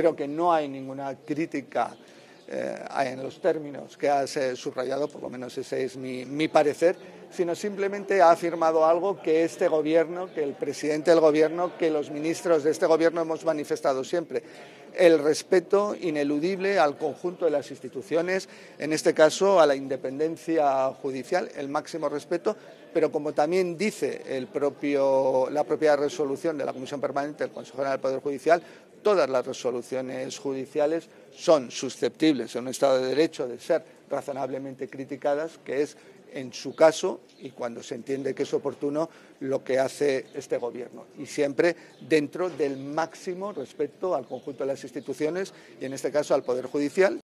Creo que no hay ninguna crítica en los términos que has subrayado, por lo menos ese es mi parecer, sino simplemente ha afirmado algo que este Gobierno, que el presidente del Gobierno, que los ministros de este Gobierno hemos manifestado siempre: el respeto ineludible al conjunto de las instituciones, en este caso a la independencia judicial, el máximo respeto, pero como también dice la propia resolución de la Comisión Permanente del Consejo General del Poder Judicial, todas las resoluciones judiciales son susceptibles en un Estado de Derecho de ser razonablemente criticadas, que es en su caso y cuando se entiende que es oportuno lo que hace este Gobierno, y siempre dentro del máximo respeto al conjunto de las instituciones y en este caso al Poder Judicial,